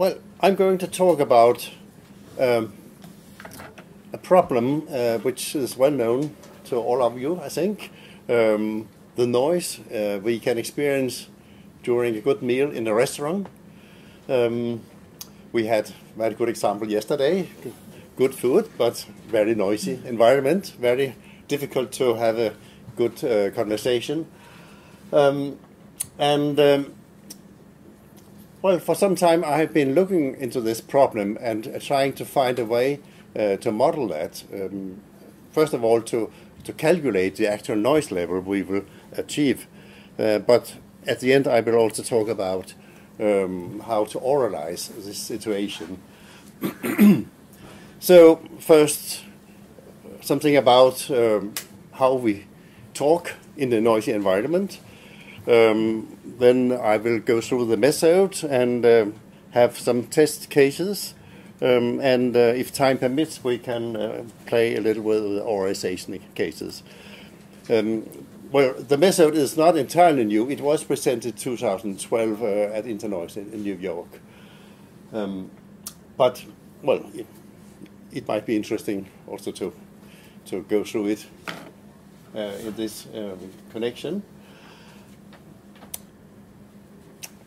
Well, I'm going to talk about a problem which is well known to all of you, I think. The noise we can experience during a good meal in a restaurant. We had a very good example yesterday. Good food, but very noisy environment. Very difficult to have a good conversation. Well, for some time I have been looking into this problem and trying to find a way to model that. First of all, to calculate the actual noise level we will achieve. But at the end I will also talk about how to auralize this situation. So first, something about how we talk in a noisy environment. Then I will go through the method and have some test cases. And if time permits, we can play a little with the auralisation cases. Well, the method is not entirely new. It was presented in 2012 at Internoise in New York. But, well, it might be interesting also to go through it in this connection.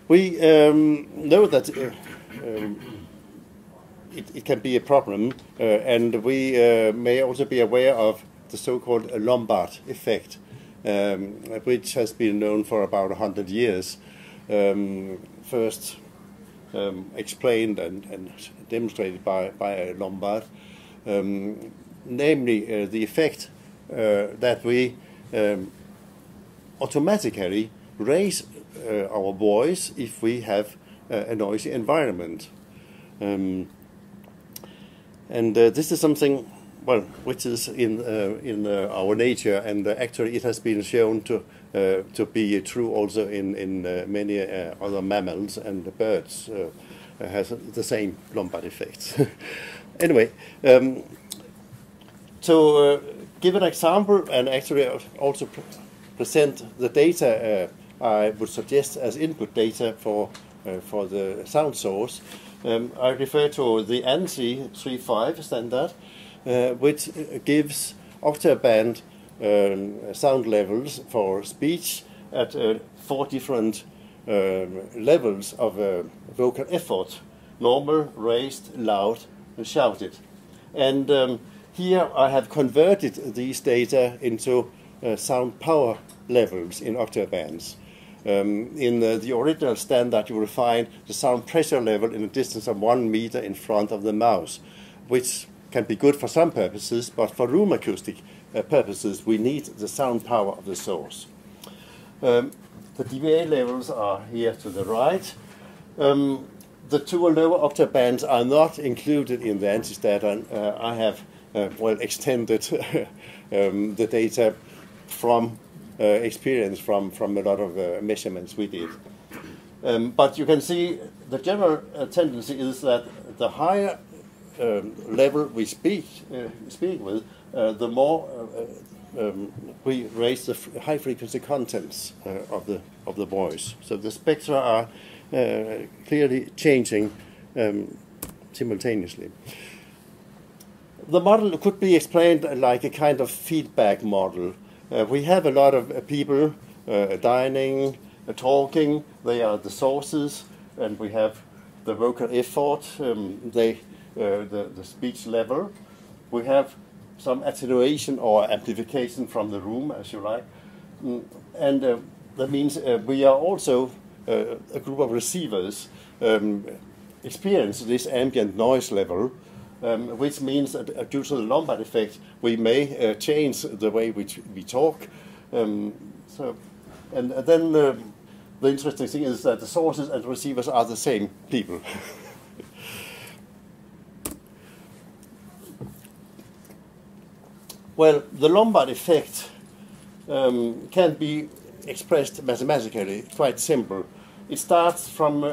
We know that it can be a problem, and we may also be aware of the so-called Lombard effect, which has been known for about 100 years. First explained and demonstrated by Lombard, namely the effect that we automatically raise our voice if we have a noisy environment. This is something, well, which is in our nature, and actually it has been shown to be true also in many other mammals, and the birds has the same Lombard effects. Anyway, to give an example and actually also present the data I would suggest as input data for the sound source, I refer to the ANSI 3.5 standard, which gives octave band sound levels for speech at 4 different levels of vocal effort: normal, raised, loud, and shouted. And here I have converted these data into sound power levels in octave bands. In the original standard you will find the sound pressure level in a distance of 1 meter in front of the mouth, which can be good for some purposes, but for room acoustic purposes we need the sound power of the source. The DVA levels are here to the right. The 2 or lower octave bands are not included in the ANSI standard. I have well extended the data from experience from a lot of measurements we did. But you can see the general tendency is that the higher level we speak with, the more we raise the high frequency contents of the voice. So the spectra are clearly changing simultaneously. The model could be explained like a kind of feedback model. We have a lot of people dining, talking. They are the sources, and we have the vocal effort, the speech level. We have some attenuation or amplification from the room, as you like. And that means we are also a group of receivers experience this ambient noise level. Which means that due to the Lombard effect, we may change the way we talk. And then the interesting thing is that the sources and receivers are the same people. Well, the Lombard effect can be expressed mathematically, quite simple. It starts from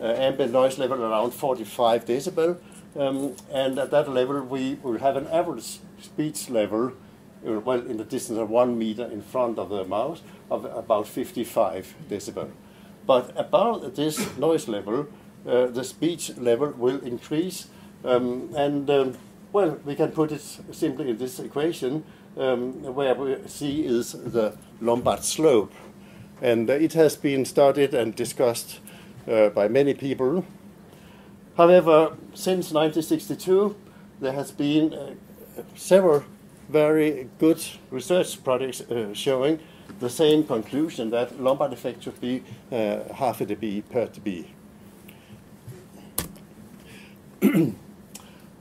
ambient noise level around 45 decibel. And at that level we will have an average speech level, well, in the distance of 1 meter in front of the mouth, of about 55 decibel. But above this noise level the speech level will increase. Well, we can put it simply in this equation, where C is the Lombard slope. And it has been studied and discussed by many people. However, since 1962, there has been several very good research projects showing the same conclusion, that Lombard effect should be half a dB per dB.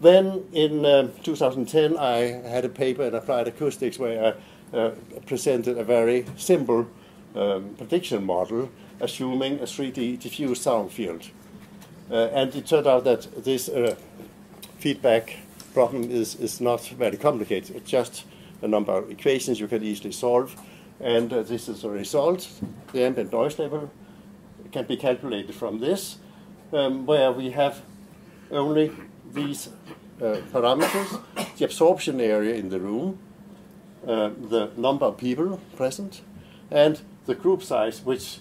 Then in 2010, I had a paper in Applied Acoustics where I presented a very simple prediction model assuming a 3D diffuse sound field. And it turned out that this feedback problem is not very complicated. It's just a number of equations you can easily solve. And this is the result. The ambient noise level can be calculated from this, where we have only these parameters: the absorption area in the room, the number of people present, and the group size, which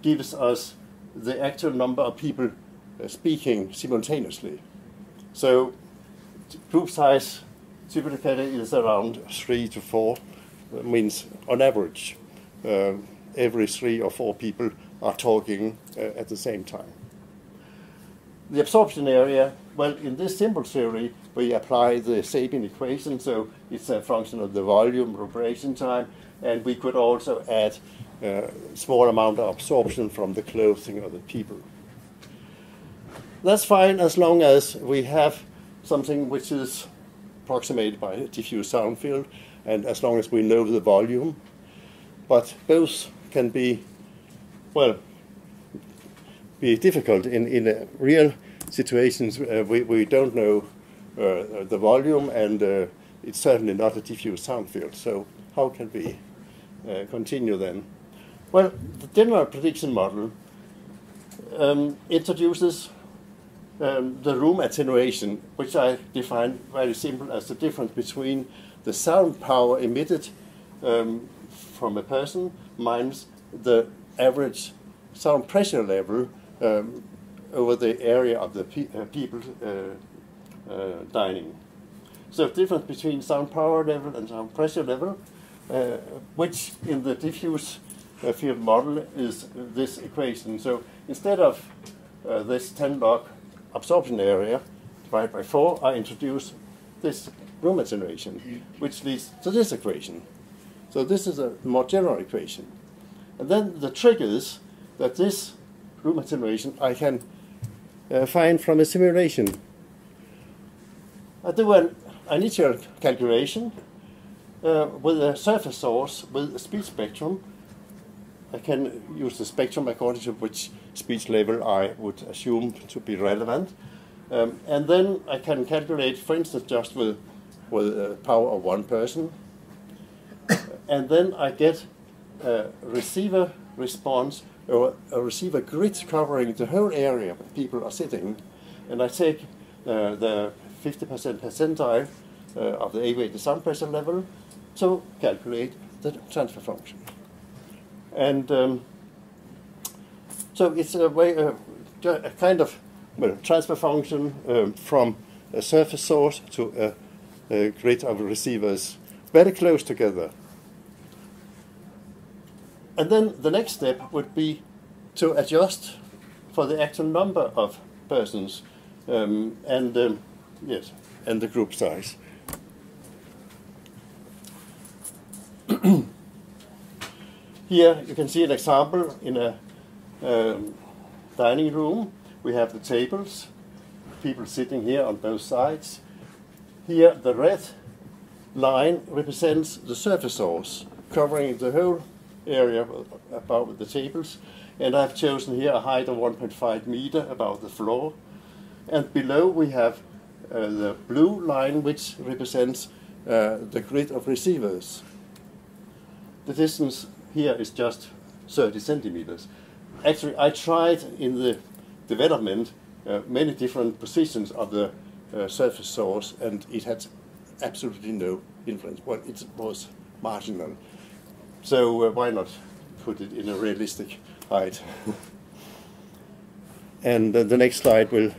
gives us the actual number of people speaking simultaneously. So group size typically is around 3 to 4, that means on average every 3 or 4 people are talking at the same time. The absorption area, well, in this simple theory, we apply the Sabine equation, so it's a function of the volume, respiration time, and we could also add a small amount of absorption from the clothing of the people. That's fine as long as we have something which is approximated by a diffuse sound field, and as long as we know the volume. But both can be, well, be difficult in real situations. We don't know the volume, and it's certainly not a diffuse sound field. So how can we continue then? Well, the general prediction model introduces the room attenuation, which I define very simple as the difference between the sound power emitted from a person minus the average sound pressure level over the area of the people dining. So the difference between sound power level and sound pressure level, which in the diffuse field model is this equation. So instead of this 10 log absorption area divided by 4, I introduce this room attenuation, which leads to this equation. So this is a more general equation. And then the trick is that this room attenuation I can find from a simulation. I do an initial calculation with a surface source with a speech spectrum. I can use the spectrum according to which speech level I would assume to be relevant. And then I can calculate, for instance, just with the power of one person. And then I get a receiver response, or a receiver grid covering the whole area where people are sitting. And I take the 50% percentile of the AV, the sound pressure level, to calculate the transfer function. And so it's a way, a kind of, well, transfer function from a surface source to a grid of receivers, very close together. And then the next step would be to adjust for the actual number of persons yes, and the group size. Here you can see an example in a dining room. We have the tables, people sitting here on both sides. Here the red line represents the surface source covering the whole area above the tables, and I've chosen here a height of 1.5 meter above the floor. And below we have the blue line, which represents the grid of receivers. The distance here is just 30 centimeters. Actually, I tried in the development many different positions of the surface source, and it had absolutely no influence. Well, it was marginal. So why not put it in a realistic height? And the next slide will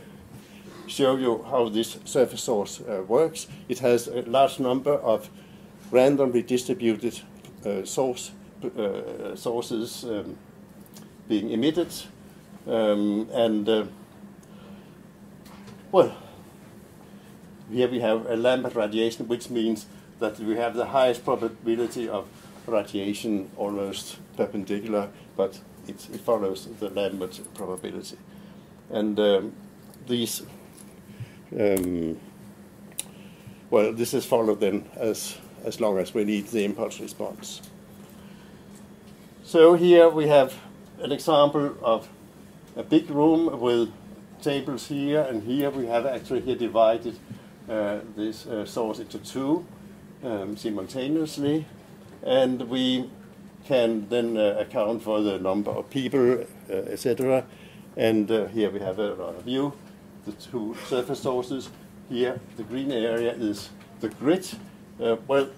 show you how this surface source works. It has a large number of randomly distributed sources being emitted, well, here we have a Lombard radiation, which means that we have the highest probability of radiation almost perpendicular, but it follows the Lombard probability. And these, well, this is followed then as long as we need the impulse response. So here we have an example of a big room with tables here, and here we have actually here divided this source into two simultaneously, and we can then account for the number of people, etc. And here we have a view, the two surface sources. Here the green area is the grid. Well,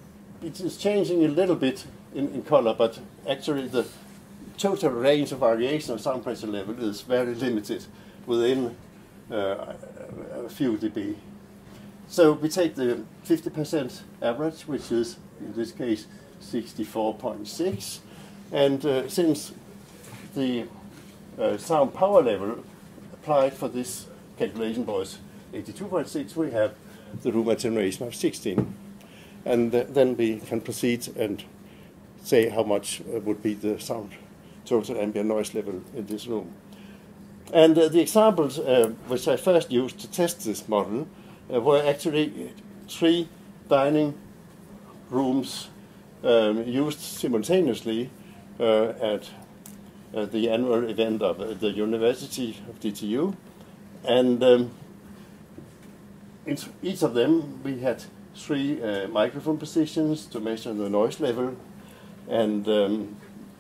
it is changing a little bit in color, but actually the total range of variation of sound pressure level is very limited, within a few dB. So we take the 50% average, which is in this case 64.6, and since the sound power level applied for this calculation was 82.6, we have the room attenuation of 16, and then we can proceed and say how much would be the sound total ambient noise level in this room. And the examples which I first used to test this model were actually three dining rooms used simultaneously at the annual event of the University of DTU. And in each of them we had three microphone positions to measure the noise level, and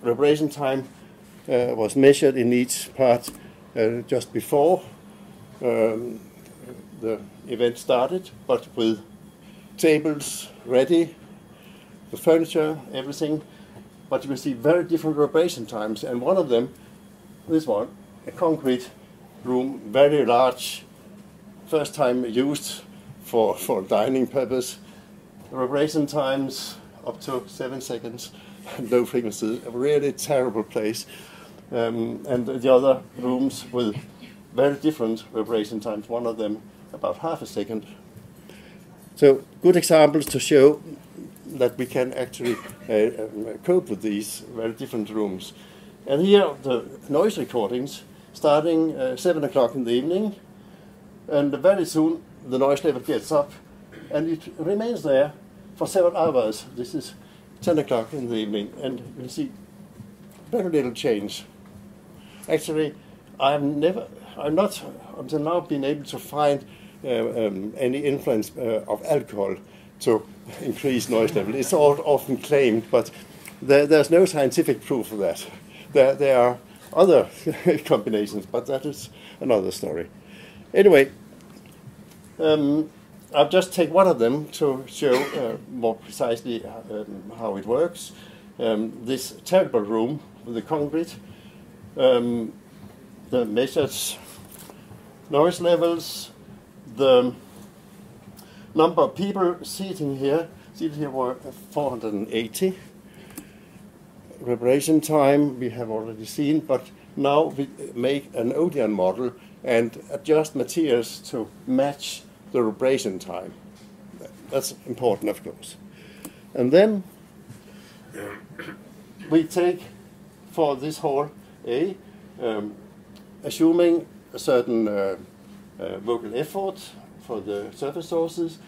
reverberation time was measured in each part just before the event started, but with tables ready, the furniture, everything. But you will see very different reverberation times, and one of them, this one, a concrete room, very large, first time used for dining purpose, reverberation times up to 7 seconds, low frequency, a really terrible place. And the other rooms with very different reverberation times, one of them about half a second. So good examples to show that we can actually cope with these very different rooms. And here the noise recordings starting 7 o'clock in the evening, and very soon the noise level gets up and it remains there for several hours. This is 10 o'clock in the evening, and you can see very little change. Actually, I've not until now been able to find any influence of alcohol to increase noise level. It's all often claimed, but there's no scientific proof of that. There are other combinations, but that is another story. Anyway, I'll just take one of them to show more precisely how it works. This terrible room with the concrete, the measures, noise levels, the number of people seated here were 480. Reverberation time we have already seen, but now we make an Odeon model and adjust materials to match the reverberation time. That's important, of course. And then we take for this whole A, assuming a certain vocal effort for the surface sources,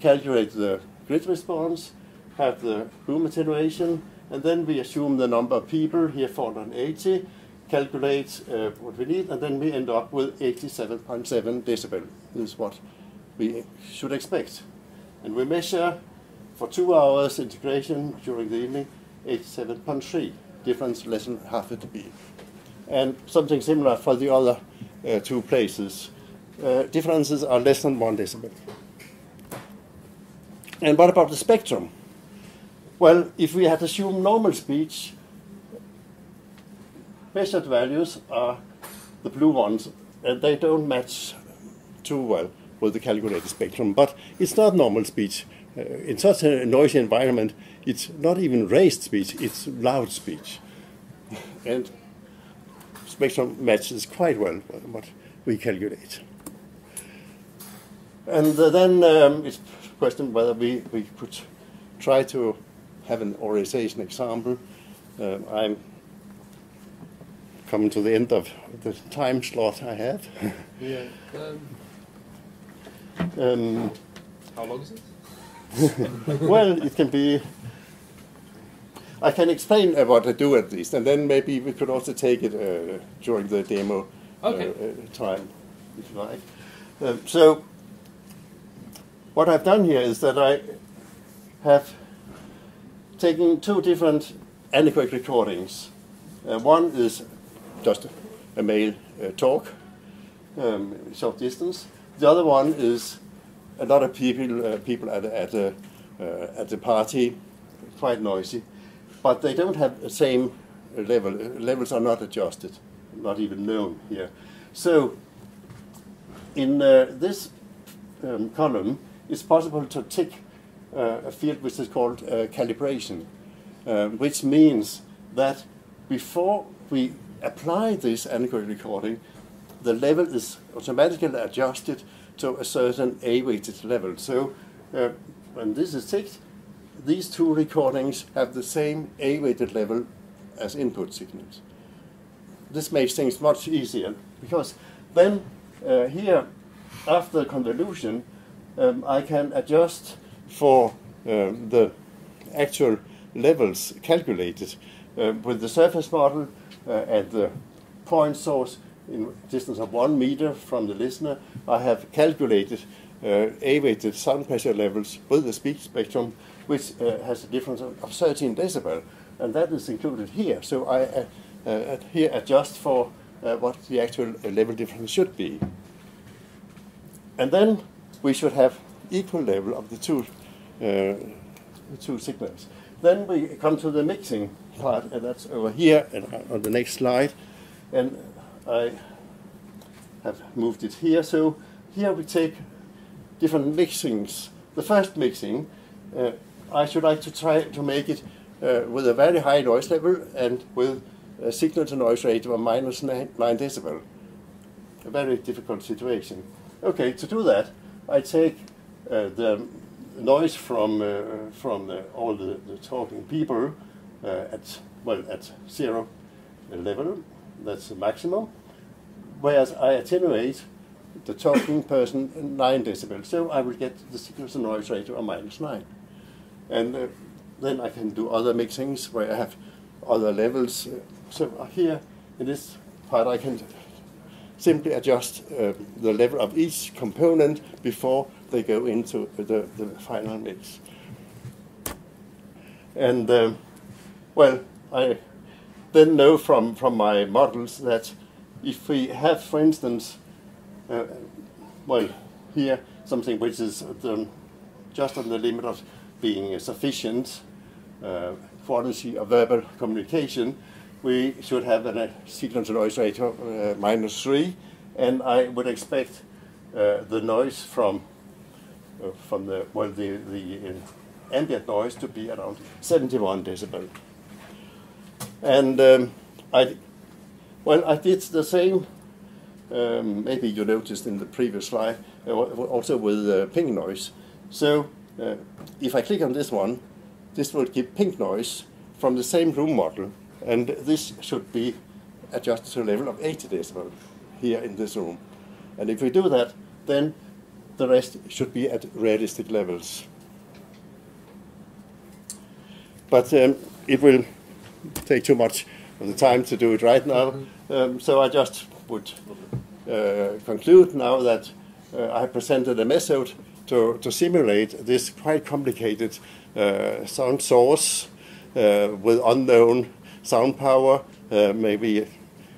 calculate the grid response, have the room attenuation, and then we assume the number of people, here 480, calculate what we need, and then we end up with 87.7 decibel. This is what we should expect. And we measure for 2 hours integration during the evening, 87.3, difference less than half a dB. And something similar for the other two places. Differences are less than 1 decibel. And what about the spectrum? Well, if we had assumed normal speech, measured values are the blue ones they don't match too well with the calculated spectrum, but it's not normal speech. In such a noisy environment, it's not even raised speech, it's loud speech. And spectrum matches quite well what we calculate. And then it's question whether we could try to have an auralisation example. I'm coming to the end of the time slot I have. Yeah. How long is it? Well, it can be. I can explain what I do at least, and then maybe we could also take it during the demo time, if you like. So, what I've done here is that I have taken two different anechoic recordings. One is just a male talk, short distance. The other one is a lot of people, at the party, quite noisy, but they don't have the same level. Levels are not adjusted, not even known here. So, in this column, it's possible to tick a field which is called calibration, which means that before we apply this anechoic recording, the level is automatically adjusted to a certain A-weighted level. So when this is ticked, these two recordings have the same A-weighted level as input signals. This makes things much easier, because then here, after convolution, I can adjust for the actual levels calculated with the surface model at the point source in distance of 1 meter from the listener. I have calculated A-weighted sound pressure levels with the speech spectrum, which has a difference of 13 decibel, and that is included here. So I here adjust for what the actual level difference should be. And then we should have equal level of the two signals. Then we come to the mixing part, and that's over here and on the next slide. And I have moved it here. So here we take different mixings. The first mixing, I should like to try to make it with a very high noise level and with a signal to noise ratio of -9 decibel. A very difficult situation. Okay, to do that, I take the noise from all the talking people at zero level. That's the maximum, whereas I attenuate the talking person 9 decibel, so I will get the signal to noise ratio of -9. And then I can do other mixings where I have other levels. So here in this part I can simply adjust the level of each component before they go into the final mix. And well, I then know from my models that if we have, for instance, well, here something which is just on the limit of being sufficient quality of verbal communication, we should have a signal to noise ratio of -3, and I would expect the noise from the ambient noise to be around 71 decibel. And I did the same, maybe you noticed in the previous slide, also with pink noise. So if I click on this one, this will give pink noise from the same room model, and this should be adjusted to a level of 80 decibel here in this room. And if we do that, then the rest should be at realistic levels. But it will take too much of the time to do it right now, so I just would conclude now that I presented a method to simulate this quite complicated sound source with unknown sound power, maybe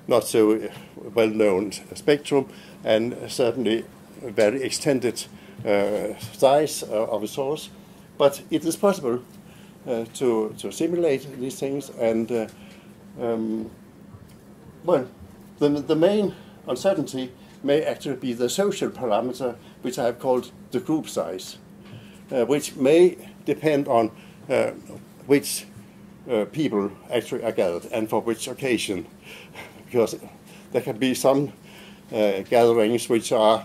not so well-known spectrum, and certainly a very extended size of a source, but it is possible to simulate these things. And well, the main uncertainty may actually be the social parameter, which I have called the group size, which may depend on which people actually are gathered and for which occasion, because there can be some gatherings which are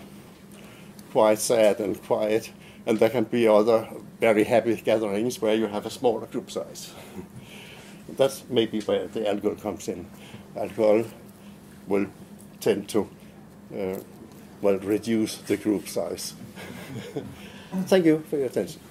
quite sad and quiet, and there can be other very happy gatherings where you have a smaller group size. That's maybe where the alcohol comes in. Alcohol will tend to reduce the group size. Thank you for your attention.